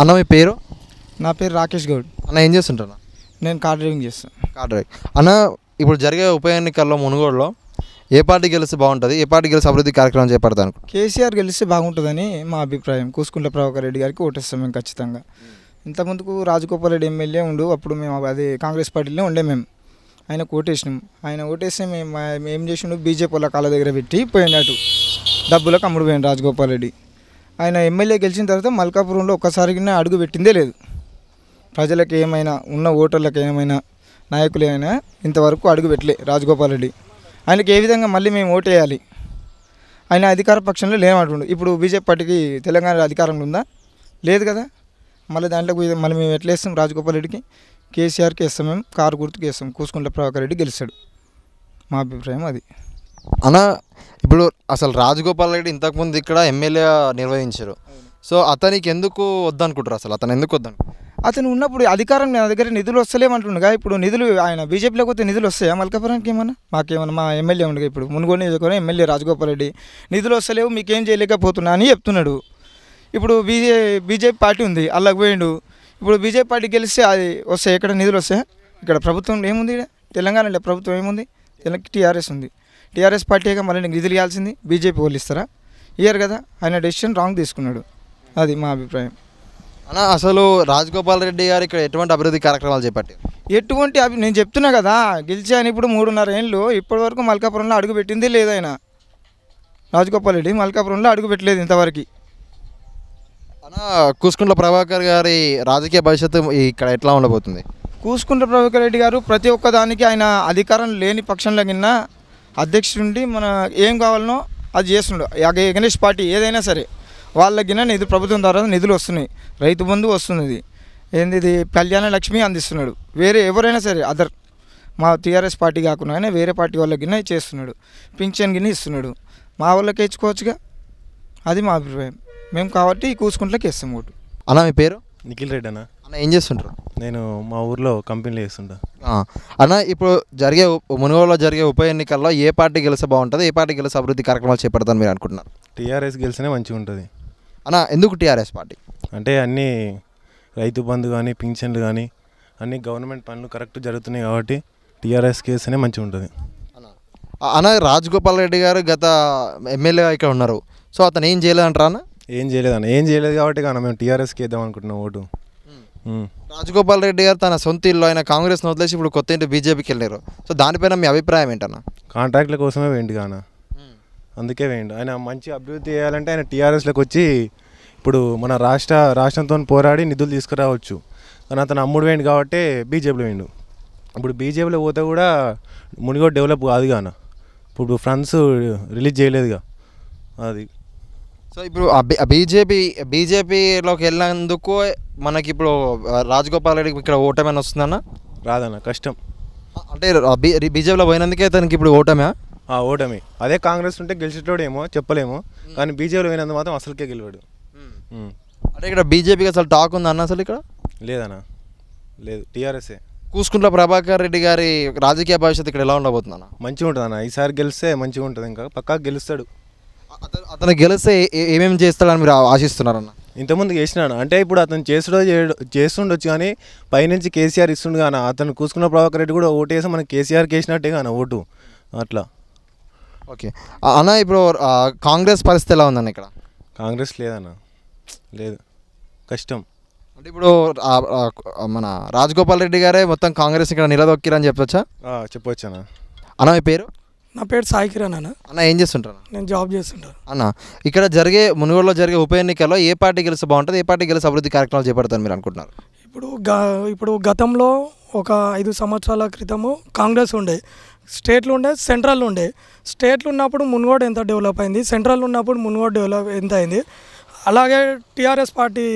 అన్న మీ పేరు? నా పేరు రాకేష్ గౌడ్. అన్న ఏం చేస్తుంటారు? నేను కార్ డ్రైవింగ్ చేస్తాను. Car driving. అన్న ఇప్పుడు జరిగే ఉప ఎన్నికల్లో మునుగోడులో ఏ పార్టీ గెలిస్తే బాగుంటుంది, ఏ పార్టీ గెలిస్తే అభివృద్ధి కార్యక్రమం చేపడతాను? కేసీఆర్ గెలిస్తే బాగుంటుందని మా అభిప్రాయం. కుసుకుంట్లప్రభాకర్రెడ్డి గారికి ఓటేస్తాం మేము ఖచ్చితంగా. ఇంతకుముందుకు రాజగోపాల్ రెడ్డి ఎమ్మెల్యే ఉండు, అప్పుడు మేము అది కాంగ్రెస్ పార్టీలో ఉండే, మేము ఆయన ఓటేసినాం. ఆయన ఓటేస్తే మేము ఏం చేసిండు, బీజేపీలో కాళ్ళ దగ్గర పెట్టి పోయినట్టు డబ్బులకు అమ్ముడు పోయాను రాజగోపాల్ రెడ్డి. ఆయన ఎమ్మెల్యే గెలిచిన తర్వాత మల్కాపురంలో ఒక్కసారిగా అడుగు పెట్టిందే లేదు. ప్రజలకు ఏమైనా ఉన్న ఓటర్లకు ఏమైనా నాయకులైనా ఇంతవరకు అడుగు పెట్టలే రాజగోపాల్ రెడ్డి. ఆయనకి ఏ విధంగా మళ్ళీ మేము ఓటేయాలి? ఆయన అధికార పక్షంలో లేనట్టుండు. ఇప్పుడు బీజేపీ పార్టీకి తెలంగాణ అధికారంలో ఉందా? లేదు కదా. మళ్ళీ దాంట్లో మళ్ళీ మేము ఎట్లా వేస్తాం? రాజగోపాల్ రెడ్డికి కేసీఆర్కి వేస్తాం, మేము కారు గుర్తుకు వేస్తాం. కుసుకుంట్లప్రభాకర్రెడ్డి గెలిచాడు, మా అభిప్రాయం అది. అన్న ఇప్పుడు అసలు రాజగోపాల్ రెడ్డి ఇంతకుముందు ఇక్కడ ఎమ్మెల్యే నిర్వహించారు, సో అతనికి ఎందుకు వద్దనుకుంటారు? అసలు అతను ఎందుకు వద్దనుకుంటారు? అతను ఉన్నప్పుడు అధికారం నా దగ్గర నిధులు వస్తలేమంటుండగా, ఇప్పుడు నిధులు ఆయన బీజేపీలో పోతే నిధులు వస్తాయా మల్కాపురానికి? ఏమన్నా మాకేమన్నా మా ఎమ్మెల్యే ఉండగా ఇప్పుడు మునుగోడు నియోజకవర్గం ఎమ్మెల్యే రాజగోపాల్ రెడ్డి నిధులు వస్తలేవు, మీకేం చేయలేకపోతున్నా అని చెప్తున్నాడు. ఇప్పుడు బీజేపీ పార్టీ ఉంది, అల్లకు పోయిండు. ఇప్పుడు బీజేపీ పార్టీ గెలిస్తే అది వస్తాయి, ఎక్కడ నిధులు వస్తాయా? ఇక్కడ ప్రభుత్వం ఏముంది? తెలంగాణలో ప్రభుత్వం ఏముంది? టీఆర్ఎస్ ఉంది. టీఆర్ఎస్ పార్టీగా మళ్ళీ నిధులు ఇవ్వాల్సింది బీజేపీ వాళ్ళు ఇస్తారా? ఇయ్యరు కదా. ఆయన డెసిషన్ రాంగ్ తీసుకున్నాడు, అది మా అభిప్రాయం. అన్న అసలు రాజగోపాల్ రెడ్డి గారు ఇక్కడ ఎటువంటి అభివృద్ధి కార్యక్రమాలు చేపట్టారు? ఎటువంటి నేను చెప్తున్నా కదా, గెలిచాను ఇప్పుడు 3.5 ఏళ్ళు ఇప్పటి వరకు మల్కాపురంలో అడుగు పెట్టింది లేదు. ఆయన రాజగోపాల్ రెడ్డి మల్కాపురంలో అడుగు పెట్టలేదు ఇంతవరకు. అన్న కుసుకుంట్ల ప్రభాకర్ గారి రాజకీయ భవిష్యత్తు ఇక్కడ ఎట్లా ఉండబోతుంది? కుసుకుంట్ల ప్రభాకర్ రెడ్డి గారు ప్రతి ఒక్కదానికి ఆయన అధికారం లేని పక్షంలో కింద అధ్యక్షుడి మన ఏం కావాలనో అది చేస్తుండడు. ఎగనెస్ట్ పార్టీ ఏదైనా సరే వాళ్ళకినా నిధు ప్రభుత్వం ద్వారా నిధులు వస్తున్నాయి, రైతు బంధు వస్తుంది, ఏంది ఇది కళ్యాణ లక్ష్మి అందిస్తున్నాడు. వేరే ఎవరైనా సరే అదర్ మా టీఆర్ఎస్ పార్టీ కాకుండా వేరే పార్టీ వాళ్ళకినా చేస్తున్నాడు. పింఛన్ గిన్నె ఇస్తున్నాడు, మా వాళ్ళకి ఇచ్చుకోవచ్చుగా, అది మా అభిప్రాయం. మేము కాబట్టి కూసుకుంట్లకి ఇస్తాం ఓటు. అన్న మీ పేరు? నిఖిల్ రెడ్డి. అన్న అన్న ఏం చేస్తుంటారు? నేను మా ఊర్లో కంపెనీలో చేస్తుంటాను. అన్న ఇప్పుడు జరిగే మునుగోడులో జరిగే ఉప ఎన్నికల్లో ఏ పార్టీ గెలిస్తే బాగుంటుంది, ఏ పార్టీ గెలిస్తే అభివృద్ధి కార్యక్రమాలు చేపడతాను మీరు అనుకుంటున్నారు? టీఆర్ఎస్ గెలిచినా మంచిగా ఉంటుంది. అన్న ఎందుకు టీఆర్ఎస్ పార్టీ? అంటే అన్నీ రైతు బంధు కానీ పింఛన్లు కానీ అన్ని గవర్నమెంట్ పనులు కరెక్ట్ జరుగుతున్నాయి కాబట్టి టీఆర్ఎస్ కేసునే మంచిగా ఉంటుంది. అన్న రాజగోపాల్ రెడ్డి గారు గత ఎమ్మెల్యేగా ఇక్కడ ఉన్నారు, సో అతను ఏం చేయలేదంటారా? అన్న ఏం చేయలేదన్న, ఏం చేయలేదు కాబట్టి కానీ మేము టీఆర్ఎస్కి వేద్దాం అనుకుంటున్నాం ఓటు. రాజగోపాల్ రెడ్డి గారు తన సొంత ఇల్లు ఆయన కాంగ్రెస్ వదిలేసి ఇప్పుడు కొత్త ఇంటి బీజేపీకి వెళ్ళారు, సో దానిపైన మీ అభిప్రాయం ఏంటన్నా? కాంట్రాక్ట్ల కోసమే వేయండి కానా, అందుకే వేయండి. ఆయన మంచి అభివృద్ధి చేయాలంటే ఆయన టీఆర్ఎస్లోకి వచ్చి ఇప్పుడు మన రాష్ట్రంతో పోరాడి నిధులు తీసుకురావచ్చు, కానీ అతను అమ్ముడు వేయండి కాబట్టి బీజేపీలో వేయండు. ఇప్పుడు బీజేపీలో పోతే కూడా మునిగోడు డెవలప్ కాదు కానా, ఇప్పుడు ఫండ్స్ రిలీజ్ చేయలేదుగా అది. సో ఇప్పుడు బీజేపీలోకి వెళ్ళినందుకు మనకి ఇప్పుడు రాజగోపాల్ రెడ్డికి ఇక్కడ ఓటమి వస్తుందన్న? రాదన్న, కష్టం. అంటే బీజేపీలో పోయినందుకే తనకి ఇప్పుడు ఓటమే? ఓటమి. అదే కాంగ్రెస్ ఉంటే గెలిచేటోడేమో చెప్పలేము, కానీ బీజేపీలో పోయినందు మాత్రం అసలుకే గెలివాడు. అంటే ఇక్కడ బీజేపీకి అసలు టాక్ ఉంది అన్న? అసలు ఇక్కడ లేదన్నా, లేదు టీఆర్ఎస్ఏ. కుసుకుంట్ల ప్రభాకర్ రెడ్డి గారి రాజకీయ భవిష్యత్తు ఇక్కడ ఎలా ఉండబోతుంది అన్న? మంచిగా ఉంటుంది అన్న, ఈసారి గెలిస్తే మంచిగా ఉంటుంది, ఇంకా పక్కా గెలుస్తాడు. అతను గెలిస్తే ఏమేమి చేస్తాడని మీరు ఆశిస్తున్నారన్న? ఇంతకుముందు చేసినాను అంటే ఇప్పుడు అతను చేస్తుండొచ్చు, కానీ పైనుంచి కేసీఆర్ ఇస్తుండు కానీ అతను కుసుకుంట్ల ప్రభాకర్ రెడ్డి కూడా ఓటు వేసి మనకు కేసీఆర్కి వేసినట్టే కానీ ఓటు అట్లా. ఓకే అన్న, ఇప్పుడు కాంగ్రెస్ పరిస్థితి ఎలా ఉందన్న ఇక్కడ? కాంగ్రెస్ లేదన్న, లేదు, కష్టం. అంటే ఇప్పుడు మన రాజగోపాల్ రెడ్డి గారే మొత్తం కాంగ్రెస్ ఇక్కడ నిలదొక్కిరని చెప్పొచ్చా? చెప్పొచ్చు అన్న. అన్న మీ పేరు? నా పేరు సాయి కిరణ్. అన్న అన్న ఏం చేస్తుంటాను? నేను జాబ్ చేస్తుంటాను. అన్న ఇక్కడ జరిగే మునుగోడులో జరిగే ఉప ఎన్నికల్లో ఏ పార్టీ గెలిస్తే బాగుంటుంది, ఏ పార్టీ గెలిస్తే అభివృద్ధి కార్యక్రమాలు చేపడతారు మీరు అనుకుంటున్నారు? ఇప్పుడు గతంలో ఒక 5 సంవత్సరాల క్రితము కాంగ్రెస్ ఉండే, స్టేట్లు ఉండే, సెంట్రల్ ఉండే. స్టేట్లు ఉన్నప్పుడు మునుగోడు ఎంత డెవలప్ అయింది, సెంట్రల్ ఉన్నప్పుడు మునుగోడు డెవలప్ ఎంత అయింది, అలాగే టీఆర్ఎస్ పార్టీ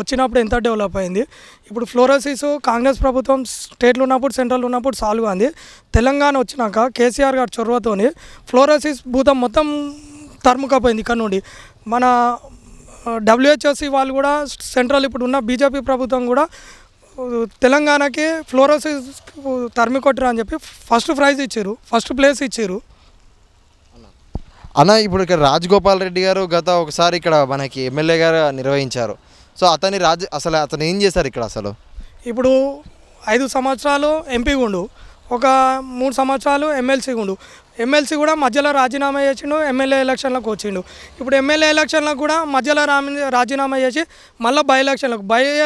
వచ్చినప్పుడు ఎంత డెవలప్ అయింది. ఇప్పుడు ఫ్లోరోసిస్ కాంగ్రెస్ ప్రభుత్వం స్టేట్లు ఉన్నప్పుడు సెంట్రల్ ఉన్నప్పుడు సాల్వ్ అంది. తెలంగాణ వచ్చినాక కేసీఆర్ గారి చొరవతోని ఫ్లోరోసిస్ భూతం మొత్తం తరుముకపోయింది ఇక్కడ నుండి. మన డబ్ల్యూహెచ్ఓసి వాళ్ళు కూడా సెంట్రల్ ఇప్పుడు ఉన్న బీజేపీ ప్రభుత్వం కూడా తెలంగాణకి ఫ్లోరోసిస్ తరిమి కొట్టరు అని చెప్పి ఫస్ట్ ప్లేస్ ఇచ్చారు. అన్న ఇప్పుడు ఇక్కడ రాజగోపాల్ రెడ్డి గారు గత ఒకసారి ఇక్కడ మనకి ఎమ్మెల్యే గారు నిర్వహించారు, సో అతని రాజ అసలు అతను ఏం చేశారు ఇక్కడ అసలు? ఇప్పుడు 5 సంవత్సరాలు ఎంపీ గుండు, ఒక 3 సంవత్సరాలు ఎమ్మెల్సీ గుండు. ఎమ్మెల్సీ కూడా మధ్యలో రాజీనామా చేసిండు, ఎమ్మెల్యే ఎలక్షన్లకు వచ్చిండు. ఇప్పుడు ఎమ్మెల్యే ఎలక్షన్లకు కూడా మధ్యలో రాజీనామా చేసి మళ్ళీ బై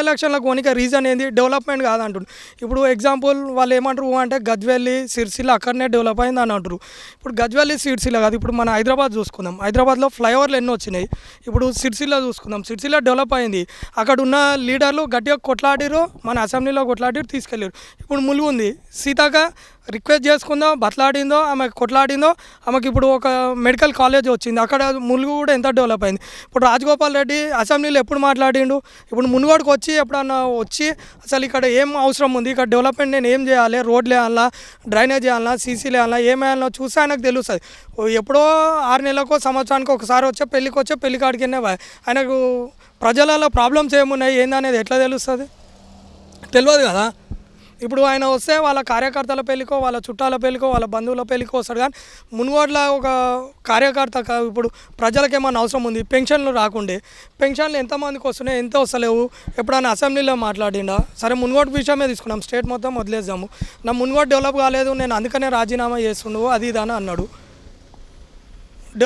ఎలక్షన్లకు కొనిక రీజన్ ఏంది? డెవలప్మెంట్ కాదంటుండ్రు. ఇప్పుడు ఎగ్జాంపుల్ వాళ్ళు ఏమంటారు అంటే గజ్వెల్లి సిరిసిల్ల అక్కడనే డెవలప్ అయింది అని అంటారు. ఇప్పుడు గజ్వెల్లి సిరిసిల్ల కాదు, ఇప్పుడు మన హైదరాబాద్ చూసుకుందాం, హైదరాబాద్లో ఫ్లైఓవర్లు ఎన్నో వచ్చినాయి. ఇప్పుడు సిరిసిల్ల చూసుకుందాం, సిరిసిల్ల డెవలప్ అయింది, అక్కడ ఉన్న లీడర్లు గట్టిగా కొట్లాడిరు, మన అసెంబ్లీలో కొట్లాడిరు, తీసుకెళ్ళారు. ఇప్పుడు ములుగుంది, సీతక్క రిక్వెస్ట్ చేసుకుందో, బట్లాడిందో, ఆమె కొట్లాడిందో, ఆమెకి ఇప్పుడు ఒక మెడికల్ కాలేజ్ వచ్చింది, అక్కడ ములుగు కూడా ఎంత డెవలప్ అయింది. ఇప్పుడు రాజగోపాల్ రెడ్డి అసెంబ్లీలో ఎప్పుడు మాట్లాడిండు? ఇప్పుడు మునుగోడుకు వచ్చి ఎప్పుడన్నా వచ్చి అసలు ఇక్కడ ఏం అవసరం ఉంది, ఇక్కడ డెవలప్మెంట్ నేను ఏం చేయాలి, రోడ్లు వేయాలా, డ్రైనేజ్ వేయాలా, సీసీలు వేయాలా, ఏమేయాలో చూస్తే ఆయనకు తెలుస్తుంది. ఎప్పుడో 6 నెలలకో సంవత్సరానికి ఒకసారి వచ్చే పెళ్ళికి వచ్చే పెళ్లి కాడికినే ఆయనకు ప్రజలలో ప్రాబ్లమ్స్ ఏమున్నాయి ఏందనేది ఎట్లా తెలుస్తుంది? తెలియదు కదా. ఇప్పుడు ఆయన వస్తే వాళ్ళ కార్యకర్తల పెళ్ళికో, వాళ్ళ చుట్టాల పెళ్ళికో, వాళ్ళ బంధువుల పెళ్ళికో వస్తాడు. కానీ మునుగోడ్ల ఒక కార్యకర్త ఇప్పుడు ప్రజలకు ఏమైనా అవసరం ఉంది? పెన్షన్లు రాకుండే, పెన్షన్లు ఎంతమందికి వస్తున్నాయి, ఎంత వస్తలేవు, ఎప్పుడైనా అసెంబ్లీలో మాట్లాడిండా? సరే మునుగోడు విషయమే తీసుకున్నాం, స్టేట్ మొత్తం వదిలేద్దాము. నా మునుగోడు డెవలప్ కాలేదు, నేను అందుకనే రాజీనామా చేస్తుండు, అది ఇది అని అన్నాడు.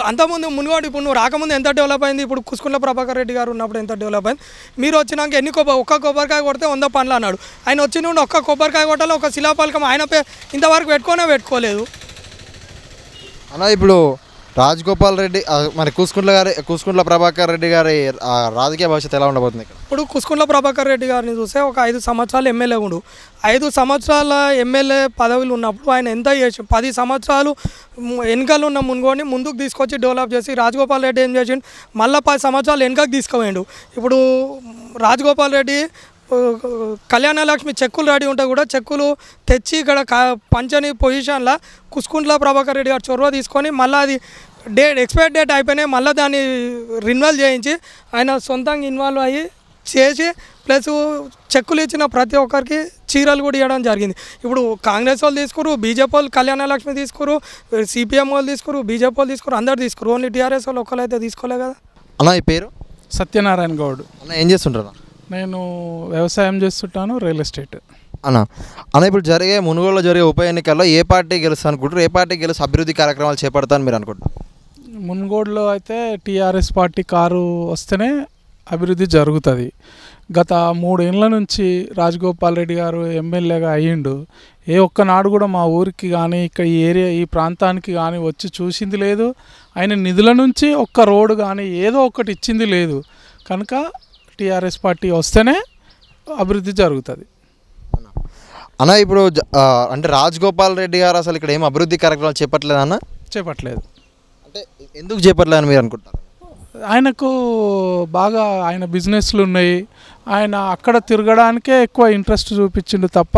అంతకుముందు మునుగోడు ఇప్పుడు నువ్వు రాకముందు ఎంత డెవలప్ అయింది? ఇప్పుడు కుసుకుntlaprabhakarreddy గారు ఉన్నప్పుడు ఎంత డెవలప్ అయింది? మీరు వచ్చినాక ఒక్క కొబ్బరికాయ కొడితే 100 పనులు అన్నాడు. ఆయన వచ్చి నుండి ఒక్క కొబ్బరికాయ కొట్టాలి, ఒక శిలాపలకం ఆయన ఇంతవరకు పెట్టుకోలేదు అలా. ఇప్పుడు రాజగోపాల్ రెడ్డి మరి కుసుకుntlaprabhakarreddy గారి రాజకీయ భవిష్యత్తు ఎలా ఉండబోతుంది? ఇప్పుడు కుసుకుntlaprabhakarreddy గారిని చూస్తే ఒక 5 సంవత్సరాలు ఎమ్మెల్యే ఉండు, 5 సంవత్సరాల ఎమ్మెల్యే పదవులు ఉన్నప్పుడు ఆయన ఎంత చేసి 10 సంవత్సరాలు వెనుకలు ఉన్న మునుగోని ముందుకు తీసుకొచ్చి డెవలప్ చేసి రాజగోపాల్ రెడ్డి ఏం చేసిండు? మళ్ళీ 10 సంవత్సరాలు వెనుకకు తీసుకుపోయిండు. ఇప్పుడు రాజగోపాల్ రెడ్డి కళ్యాణలక్ష్మి చెక్కులు రెడీ ఉంటాయి కూడా, చెక్కులు తెచ్చి ఇక్కడ పంచని పొజిషన్లో కుసుకుntlaprabhakarreddy గారు చొరవ తీసుకొని మళ్ళీ అది ఎక్స్పైర్ డేట్ అయిపోయినాయి, మళ్ళీ దాన్ని రిన్యువల్ చేయించి ఆయన సొంతంగా ఇన్వాల్వ్ అయ్యి చేసి ప్లస్ చెక్కులు ఇచ్చిన ప్రతి ఒక్కరికి చీరలు కూడా ఇవ్వడం జరిగింది. ఇప్పుడు కాంగ్రెస్ వాళ్ళు తీసుకురు, బీజేపీ వాళ్ళు కళ్యాణలక్ష్మి తీసుకురు, సిపిఎం వాళ్ళు తీసుకురు, బీజేపీ వాళ్ళు తీసుకురు, అందరు తీసుకురు. ఓన్లీ టీఆర్ఎస్ వాళ్ళు ఒక్కరైతే తీసుకోలే కదా. అన్న ఈ పేరు? సత్యనారాయణ గౌడ్. అన్న ఏం చేస్తుంటారు? నేను వ్యవసాయం చేస్తుంటాను, రియల్ ఎస్టేట్. అన్న ఇప్పుడు జరిగే మునుగోడులో జరిగే ఉప ఎన్నికల్లో ఏ పార్టీ గెలుస్తా అనుకుంటారు? ఏ పార్టీ గెలిచి అభివృద్ధి కార్యక్రమాలు చేపడతాను మీరు అనుకుంటారు? మునుగోడులో అయితే టీఆర్ఎస్ పార్టీ కారు వస్తేనే అభివృద్ధి జరుగుతుంది. గత 3 ఏళ్ళ నుంచి రాజగోపాల్ రెడ్డి గారు ఎమ్మెల్యేగా అయ్యిండు, ఏ ఒక్కనాడు కూడా మా ఊరికి కానీ ఇక్కడ ఈ ఏరియా ఈ ప్రాంతానికి కానీ వచ్చి చూసింది లేదు. ఆయన నిధుల నుంచి ఒక్క రోడ్డు కానీ ఏదో ఒకటి ఇచ్చింది లేదు. కనుక టీఆర్ఎస్ పార్టీ వస్తేనే అభివృద్ధి జరుగుతుంది. అన్న ఇప్పుడు అంటే రాజగోపాల్ రెడ్డి గారు అసలు ఇక్కడ ఏం అభివృద్ధి కార్యక్రమాలు చేపట్టలేదు అన్న? చేపట్టలేదు. అంటే ఎందుకు చేపట్టలేదని మీరు అనుకుంటారు? ఆయనకు బాగా ఆయన బిజినెస్లు ఉన్నాయి, ఆయన అక్కడ తిరగడానికే ఎక్కువ ఇంట్రెస్ట్ చూపించిండు తప్ప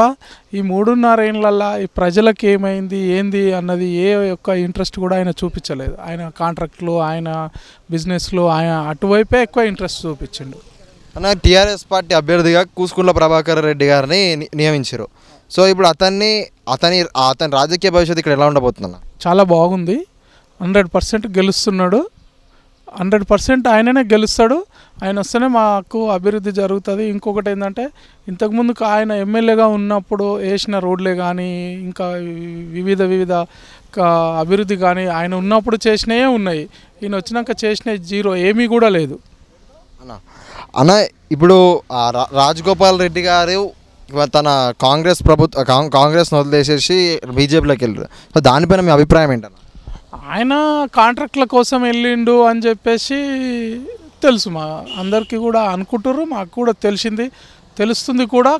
ఈ 3.5 ఏళ్ళల్లో ఈ ప్రజలకు ఏమైంది ఏంది అన్నది ఏ యొక్క ఇంట్రెస్ట్ కూడా ఆయన చూపించలేదు. ఆయన కాంట్రాక్ట్లు, ఆయన బిజినెస్లు, ఆయన అటువైపే ఎక్కువ ఇంట్రెస్ట్ చూపించిండు. అన్న టీఆర్ఎస్ పార్టీ అభ్యర్థిగా కుసుకుntlaprabhakarreddy గారిని నియమించారు. సో ఇప్పుడు అతని రాజకీయ భవిష్యత్తు ఇక్కడ ఎలా ఉండబోతుందన్న? చాలా బాగుంది, 100% గెలుస్తున్నాడు, 100% ఆయననే గెలుస్తాడు. ఆయన వస్తేనే మాకు అభివృద్ధి జరుగుతుంది. ఇంకొకటి ఏంటంటే ఇంతకుముందు ఆయన ఎమ్మెల్యేగా ఉన్నప్పుడు వేసిన రోడ్లే కానీ ఇంకా వివిధ అభివృద్ధి కానీ ఆయన ఉన్నప్పుడు చేసినవే ఉన్నాయి, ఈయన వచ్చినాక చేసిన జీరో, ఏమీ కూడా లేదు. అన్న ఇప్పుడు రాజగోపాల్ రెడ్డి గారు తన కాంగ్రెస్ను వదిలేసేసి బీజేపీలోకి వెళ్ళారు, సో దానిపైన మీ అభిప్రాయం ఏంటన్న? ఆయన కాంట్రాక్ట్ల కోసం వెళ్ళిండు అని చెప్పేసి తెలుసు, మా అందరికీ కూడా అనుకుంటారు, మాకు కూడా తెలిసింది, తెలుస్తుంది కూడా.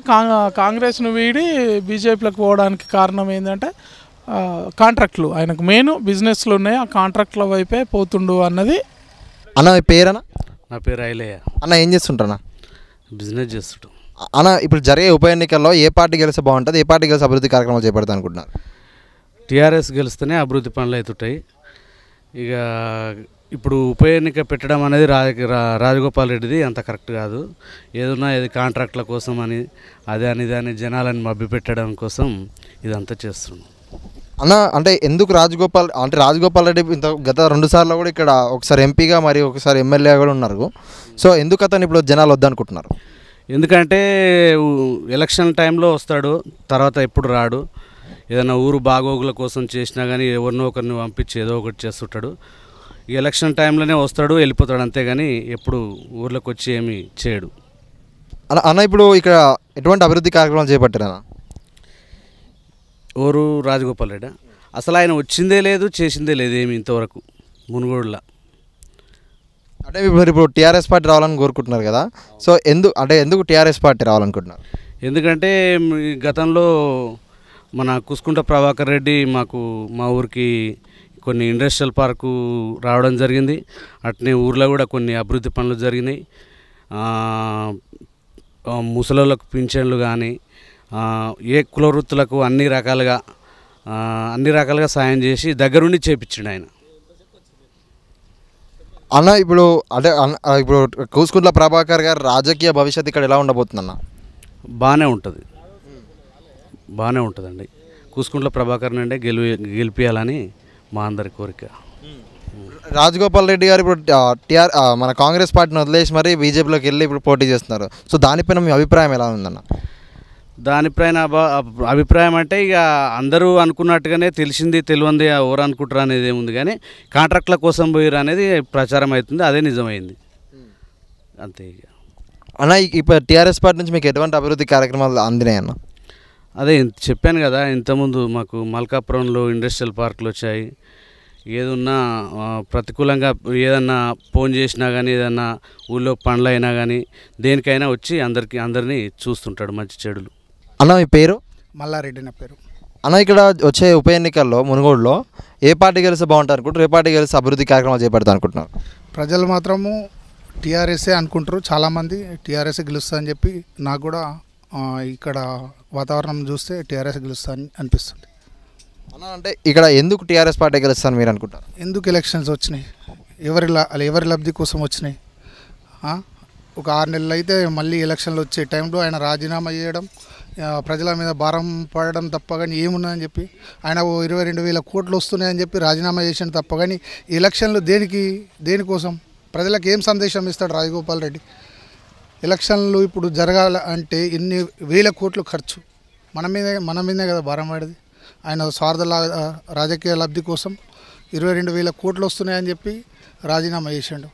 కాంగ్రెస్ను వీడి బీజేపీలకు పోవడానికి కారణం ఏంటంటే కాంట్రాక్ట్లు, ఆయనకు మెయిన్ బిజినెస్లు ఉన్నాయి, ఆ కాంట్రాక్ట్ల వైపే పోతుండు అన్నది. అన్న పేరనా? నా పేరు ఐలయ్య. అన్న ఏం చేస్తుంటానా? బిజినెస్ చేస్తుంటాం. అన్న ఇప్పుడు జరిగే ఉప ఎన్నికల్లో ఏ పార్టీ గెలిస్తే బాగుంటుంది, ఏ పార్టీ గెలిస్తే అభివృద్ధి కార్యక్రమాలు చేపడతా అనుకుంటున్నారు? టీఆర్ఎస్ గెలిస్తేనే అభివృద్ధి పనులు అవుతుంటాయి. ఇక ఇప్పుడు ఉప ఎన్నిక పెట్టడం అనేది రాజగోపాల్ రెడ్డిది అంత కరెక్ట్ కాదు. ఏదన్నా ఏది కాంట్రాక్ట్ల కోసం అని అదే అని జనాలను మభ్యపెట్టడం కోసం ఇదంతా చేస్తున్నాం. అన్న అంటే ఎందుకు రాజగోపాల్ అంటే రాజగోపాల్ రెడ్డి ఇంత గత రెండు సార్లు కూడా ఇక్కడ ఒకసారి ఎంపీగా మరి ఒకసారి ఎమ్మెల్యేగా కూడా ఉన్నారు సో ఎందుకు అతను ఇప్పుడు జనాలు వద్ద అనుకుంటున్నారు ఎందుకంటే ఎలక్షన్ టైంలో వస్తాడు తర్వాత ఎప్పుడు రాడు ఏదైనా ఊరు బాగోగుల కోసం చేసినా కానీ ఎవర్నో ఒకరిని పంపించి ఏదో ఒకటి చేస్తుంటాడు ఎలక్షన్ టైంలోనే వస్తాడు వెళ్ళిపోతాడు అంతేగాని ఎప్పుడు ఊర్లోకి వచ్చి ఏమీ చేయడు అలా అన్న ఇప్పుడు ఇక్కడ ఎటువంటి అభివృద్ధి కార్యక్రమాలు చేపట్టారన్న ఓరు రాజగోపాల్ రెడ్డి అసలు ఆయన వచ్చిందే లేదు చేసిందే లేదు ఏమి ఇంతవరకు మునుగోడులో అంటే ఇప్పుడు టీఆర్ఎస్ పార్టీ రావాలని కోరుకుంటున్నారు కదా సో ఎందుకు టీఆర్ఎస్ పార్టీ రావాలనుకుంటున్నారు ఎందుకంటే గతంలో మన కుసుకుంట ప్రభాకర్ రెడ్డి మా ఊరికి కొన్ని ఇండస్ట్రియల్ పార్కు రావడం జరిగింది అట్నే ఊర్లో కూడా కొన్ని అభివృద్ధి పనులు జరిగినాయి ముసలోళ్ళకు పింఛన్లు కానీ ఏ కుల వృత్తులకు అన్ని రకాలుగా సాయం చేసి దగ్గరుండి చేపించాడు ఆయన అన్న ఇప్పుడు అదే ఇప్పుడు కుసుకుంట్ల ప్రభాకర్ గారు రాజకీయ భవిష్యత్తు ఇక్కడ ఎలా ఉండబోతుందన్న బాగానే ఉంటుందండి కుసుకుంట్ల ప్రభాకర్ నుండి గెలిపియాలని మా అందరి కోరిక రాజగోపాల్ రెడ్డి గారు ఇప్పుడు మన కాంగ్రెస్ పార్టీని వదిలేసి మరి బీజేపీలోకి వెళ్ళి ఇప్పుడు పోటీ చేస్తున్నారు సో దానిపైన మీ అభిప్రాయం ఎలా ఉందన్న దానిపైన అభిప్రాయం అంటే ఇక అందరూ అనుకున్నట్టుగానే తెలిసింది తెలియంది ఎవరు అనుకుంటారు అనేది ఏముంది కానీ కాంట్రాక్ట్ల కోసం పోయారు అనేది ప్రచారం అవుతుంది అదే నిజమైంది అంతే ఇక అన్న ఇప్పుడు టీఆర్ఎస్ పార్టీ నుంచి మీకు ఎటువంటి అభివృద్ధి కార్యక్రమాలు అందినాయన్న అదే చెప్పాను కదా ఇంతకుముందు మాకు మల్కాపురంలో ఇండస్ట్రియల్ పార్కులు వచ్చాయి ఏదన్నా ప్రతికూలంగా ఏదన్నా ఫోన్ చేసినా కానీ ఏదన్నా ఊళ్ళో పండ్లైనా కానీ దేనికైనా వచ్చి అందరినీ చూస్తుంటాడు మంచి చెడులు అన్న మీ పేరు మల్లారెడ్డి నా పేరు అన్న ఇక్కడ వచ్చే ఉప ఎన్నికల్లో మునుగోడులో ఏ పార్టీ గెలిస్తే బాగుంటారు అనుకుంటారు ఏ పార్టీ గెలిస్తే అభివృద్ధి కార్యక్రమాలు చేపడతా అనుకుంటున్నారు ప్రజలు మాత్రము టీఆర్ఎస్ఏ అనుకుంటారు చాలామంది టీఆర్ఎస్ గెలుస్తా అని చెప్పి నాకు కూడా ఇక్కడ వాతావరణం చూస్తే టీఆర్ఎస్ గెలుస్తా అని అనిపిస్తుంది అన్న అంటే ఇక్కడ ఎందుకు టీఆర్ఎస్ పార్టీ గెలుస్తాను మీరు అనుకుంటారు ఎందుకు ఎలక్షన్స్ వచ్చినాయి ఎవరి లబ్ధి కోసం వచ్చినాయి ఒక 6 నెలలు అయితే మళ్ళీ ఎలక్షన్లు వచ్చే టైంలో ఆయన రాజీనామా చేయడం ప్రజల మీద భారం పడడం తప్ప కానీ ఏమున్నాయని చెప్పి ఆయన 22,000 కోట్లు వస్తున్నాయని చెప్పి రాజీనామా చేసిన తప్ప కానీ ఎలక్షన్లు దేనికోసం ప్రజలకు ఏం సందేశం ఇస్తాడు రాజగోపాల్ రెడ్డి ఎలక్షన్లు ఇప్పుడు జరగాల అంటే ఇన్ని వేల కోట్లు ఖర్చు మన మీదే కదా భారం పడేది ఆయన స్వార్థ రాజకీయ లబ్ధి కోసం 22,000 కోట్లు వస్తున్నాయని చెప్పి రాజీనామా చేసిండు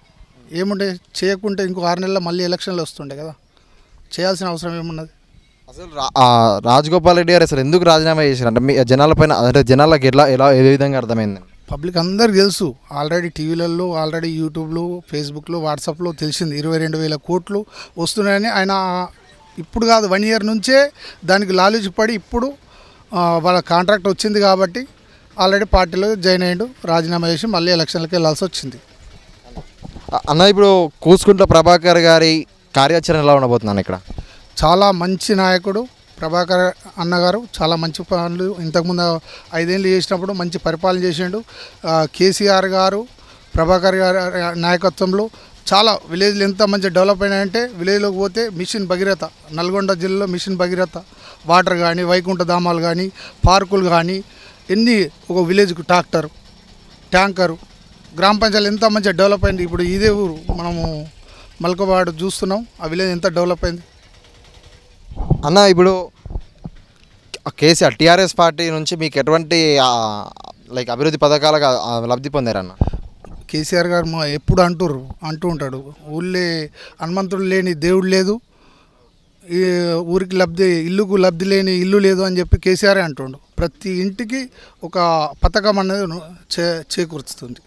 ఏముండే చేయకుంటే ఇంకో 6 నెలల్లో మళ్ళీ ఎలక్షన్లు వస్తుండే కదా చేయాల్సిన అవసరం ఏమున్నది అసలు రాజగోపాల్ రెడ్డి గారు అసలు ఎందుకు రాజీనామా చేశారు అంటే మీ జనాలపైన అంటే జనాలకు ఎలా ఏ విధంగా అర్థమైంది పబ్లిక్ అందరికీ తెలుసు ఆల్రెడీ టీవీలలో ఆల్రెడీ యూట్యూబ్లో ఫేస్బుక్లో వాట్సాప్లో తెలిసింది 22,000 కోట్లు వస్తున్నాయని ఆయన ఇప్పుడు కాదు 1 year నుంచే దానికి లాలూచి పడి ఇప్పుడు వాళ్ళ కాంట్రాక్ట్ వచ్చింది కాబట్టి ఆల్రెడీ పార్టీలో జాయిన్ అయ్యాడు రాజీనామా చేసి మళ్ళీ ఎలక్షన్లకు వెళ్ళాల్సి వచ్చింది అన్న ఇప్పుడు కుసుకుంట్ల ప్రభాకర్ గారి కార్యాచరణ ఎలా ఉండబోతున్నాను ఇక్కడ చాలా మంచి నాయకుడు ప్రభాకర్ అన్నగారు చాలా మంచి పనులు ఇంతకుముందు 5 ఏళ్ళు చేసినప్పుడు మంచి పరిపాలన చేసిండు కేసీఆర్ గారు ప్రభాకర్ గారి నాయకత్వంలో చాలా విలేజ్లు ఎంత మంచి డెవలప్ అయినాయంటే విలేజ్లోకి పోతే మిషన్ భగీరథ నల్గొండ జిల్లాలో మిషన్ భగీరథ వాటర్ కానీ వైకుంఠ ధామాలు కానీ పార్కులు కానీ ఎన్ని ఒక విలేజ్కు ట్యాంకరు గ్రామ పంచాయతీలు ఎంత మంచిగా డెవలప్ అయింది ఇప్పుడు ఇదే ఊరు మనము మల్కబాడు చూస్తున్నాం ఆ విలేజ్ ఎంత డెవలప్ అయింది అన్న ఇప్పుడు కేసీఆర్ టీఆర్ఎస్ పార్టీ నుంచి మీకు ఎటువంటి లైక్ అభివృద్ధి పథకాలుగా లబ్ధి పొందారన్న కేసీఆర్ గారు ఎప్పుడు అంటూ ఉంటాడు ఊళ్ళే హనుమంతుడు లేని దేవుడు లేదు ఈ ఊరికి ఇల్లుకు లబ్ధి లేని ఇల్లు లేదు అని చెప్పి కేసీఆర్ అంటుండు ప్రతి ఇంటికి ఒక పథకం అనేది చేకూరుస్తుంది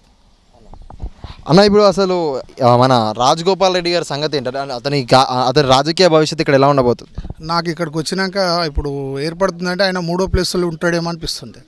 అన్న ఇప్పుడు అసలు మన రాజగోపాల్ రెడ్డి గారి సంగతి ఏంటంటే అతని రాజకీయ భవిష్యత్తు ఇక్కడ ఎలా ఉండబోతుంది నాకు ఇక్కడికి వచ్చినాక ఇప్పుడు ఏర్పడుతుందంటే ఆయన 3వ ప్లేస్లో ఉంటాడేమో అనిపిస్తుంది